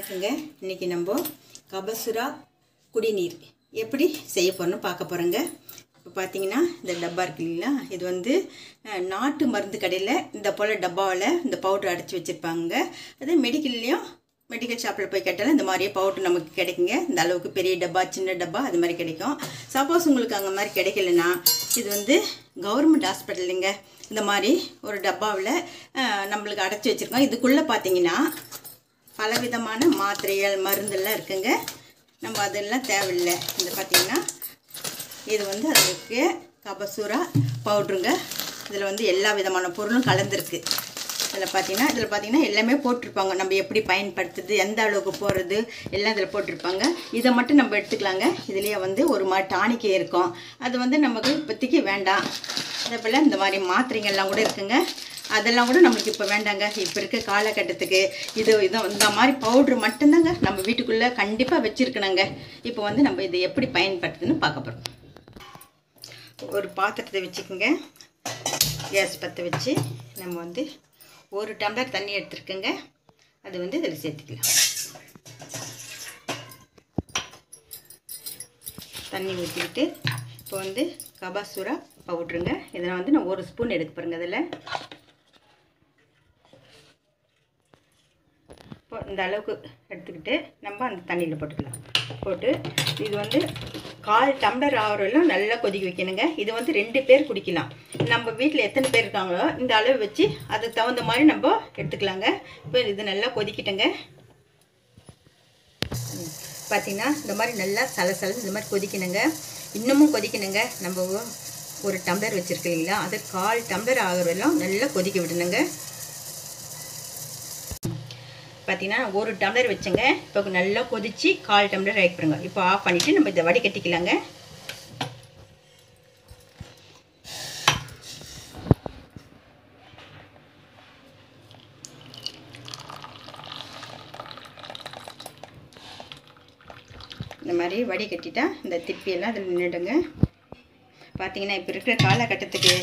வணக்கங்க இன்னைக்கு நம்ம கபசுரா குடிநீர் எப்படி செய்ய போறோம் பார்க்க போறங்க இப்ப பாத்தீங்கன்னா இந்த டப்பா இருக்குல்ல இது வந்து நாட்டு மருந்து கடையில இந்த போல டப்பால இந்த பவுடர் அடைச்சு வச்சிருப்பாங்க அது மெடிக்கல்லயும் மெடிக்கல் ஷாப்ல போய் கேட்டால இந்த மாதிரி பவுடர் நமக்கு கிடைக்குங்க இந்த அளவுக்கு பெரிய டப்பா சின்ன டப்பா அது மாதிரி கிடைக்கும் சப்போஸ் உங்களுக்கு அங்க மாதிரி கிடைக்கலனா இது வந்து கவர்மெண்ட் ஹாஸ்பிடல்ங்க இந்த மாதிரி ஒரு டப்பாவுல நமக்கு அடைச்சு வச்சிருக்கோம் இதுக்குள்ள பாத்தீங்கன்னா பலவிதமான மாத்திரைகள் மருந்தெல்லாம் இருக்குங்க நம்ம அதெல்லாம் தேவையில்லை இந்த பாத்தீங்கன்னா இது வந்து அதுக்கு கபசுரா பவுடருங்க இதுல வந்து எல்லா விதமான பொருளும் கலந்திருக்கு இதுல பாத்தீங்கன்னா எல்லாமே போட்டுருப்பாங்க நம்ம எப்படி பயன்படுத்துது எந்த அளவுக்கு போறது எல்லாம் இதல போட்டுருப்பாங்க இத மட்டும் நம்ம எடுத்துக்கலாங்க இதுலயே வந்து ஒரு மாதிரி டானிக்கே இருக்கும் அது வந்து நமக்கு இப்போதைக்கு வேண்டாம் இதப்பல இந்த மாதிரி மாத்திரைகள் எல்லாம் கூட இருக்குங்க அதெல்லாம் கூட நமக்கு இப்ப வேண்டாங்க இப்ப இருக்க கால கட்டத்துக்கு இது இந்த மாதிரி பவுடர் மட்டும் தான்ங்க நம்ம வீட்டுக்குள்ள கண்டிப்பா வெச்சிருக்கணும்ங்க இப்போ வந்து நம்ம இத எப்படி பயன்படுத்துன்னு பார்க்க போறோம் ஒரு பாத்திரத்தை வெச்சுக்கங்க கேஸ் பத்த வெச்சி நம்ம வந்து ஒரு டம்ளர் தண்ணி எடுத்துக்கங்க அது வந்து இதல சேர்த்துக்கலாம் தண்ணி ஊத்திட்டு இப்போ வந்து கபசுரா பவுடருங்க இதல வந்து நான் ஒரு ஸ்பூன் எடுத்து பாருங்க அதல இந்த அளவுக்கு எடுத்துக்கிட்டு நம்ம அந்த தண்ணியில போட்டுக்கலாம் போட்டு இது வந்து கால் டம்ளர் ஆவறல நல்லா கொதிக்க வைக்கணும்ங்க இது வந்து ரெண்டு பேர் குடிக்கலாம் நம்ம வீட்ல எத்தனை பேர் இருக்காங்களோ இந்த அளவு வெச்சி அது தகுந்த மாதிரி நம்ம எடுத்துக்கலாம்ங்க இப்போ இது நல்லா கொதிக்கிட்டங்க பாத்தீனா இந்த மாதிரி நல்லா சலசல இந்த மாதிரி கொதிக்கணும்ங்க இன்னமும் கொதிக்கணும்ங்க நம்ம ஒரு டம்ளர் வெச்சிருக்கீங்களா அது கால் டம்ளர் ஆவறல நல்லா கொதிக்க விடுணும்ங்க பாத்தீனா ஒரு டம்ளர் வெச்சங்க இப்போ நல்லா கொதிச்சி கால் டம்ளர் ஆயிடுங்க இப்போ ஆஃப் பண்ணிட்டு நம்ம இத வடி கட்டிக்கலாம்ங்க இந்த மாதிரி வடி கட்டிட்டா இந்த திப்பி எல்லாம் அதுல நின்னுடுங்க பாத்தீங்கன்னா இப்போ இருக்கிற கால கட்டத்துக்கு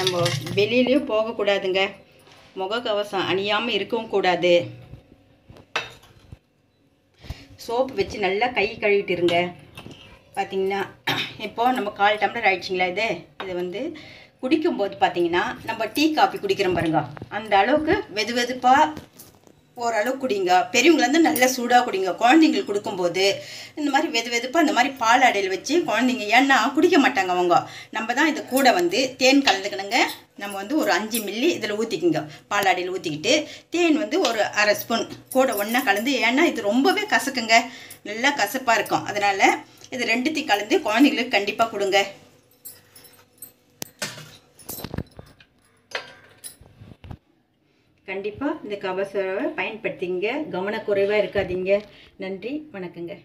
நம்ம வெளியிலயே போக கூடாதுங்க முகக்கவசம் அணியாம இருக்கவும் கூடாது சோப் வெச்சு நல்லா கை கழுவிட்டு இருங்க பாத்தீங்கன்னா இப்போ நம்ம கால் டம்ளர் ஆயிடுச்சுங்களா இது வந்து குடிக்கும்போது பாத்தீங்கன்னா நம்ம டீ காபி குடிக்குறோம் பாருங்க அந்த அளவுக்கு வெதுவெதுப்பா ஒரு அளவு குடிங்க பெரியவங்க வந்து நல்ல சூடா குடிங்க குழந்தைகளுக்கு கொடுக்கும்போது இந்த மாதிரி வெதுவெதுப்பா இந்த மாதிரி பால் அடையில் வெச்சு குழந்தைங்க ஏன்னா குடிக்க மாட்டாங்க அவங்க நம்ம தான் இது கூட வந்து தேன் கலந்துக்கணுங்க நம்ம வந்து ஒரு 5 மில்லி இதல ஊத்திக்குங்க பால் அடையில் ஊத்திக்கிட்டு தேன் வந்து ஒரு அரை ஸ்பூன் கூட ஒண்ணா கலந்து ஏன்னா இது ரொம்பவே கசக்குங்க நல்லா கசப்பா இருக்கும் அதனால இது ரெண்டுத்தையும் கலந்து குழந்தைகளுக்கு கண்டிப்பா கொடுங்க கண்டிப்பா இந்த கபசுராவை பயன்படுத்திங்க கவனக்குறைவா இருக்காதீங்க நன்றி வணக்கங்க